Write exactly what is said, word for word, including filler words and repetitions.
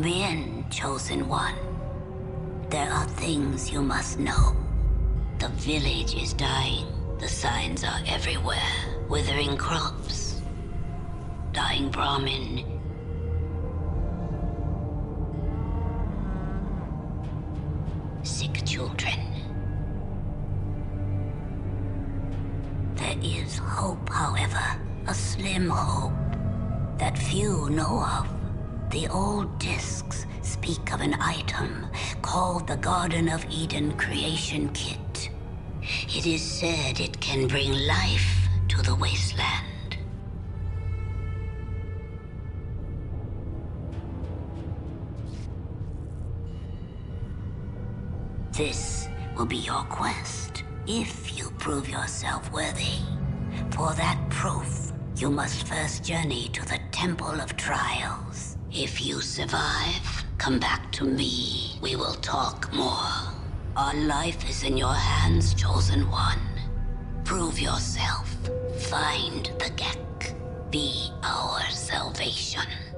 Come in, Chosen One. There are things you must know. The village is dying. The signs are everywhere. Withering crops. Dying Brahmin. Sick children. There is hope, however. A slim hope that few know of. The old discs speak of an item called the Garden of Eden Creation Kit. It is said it can bring life to the wasteland. This will be your quest if you prove yourself worthy. For that proof, you must first journey to the Temple of Trials. If you survive, come back to me. We will talk more. Our life is in your hands, Chosen One. Prove yourself. Find the Gek. Be our salvation.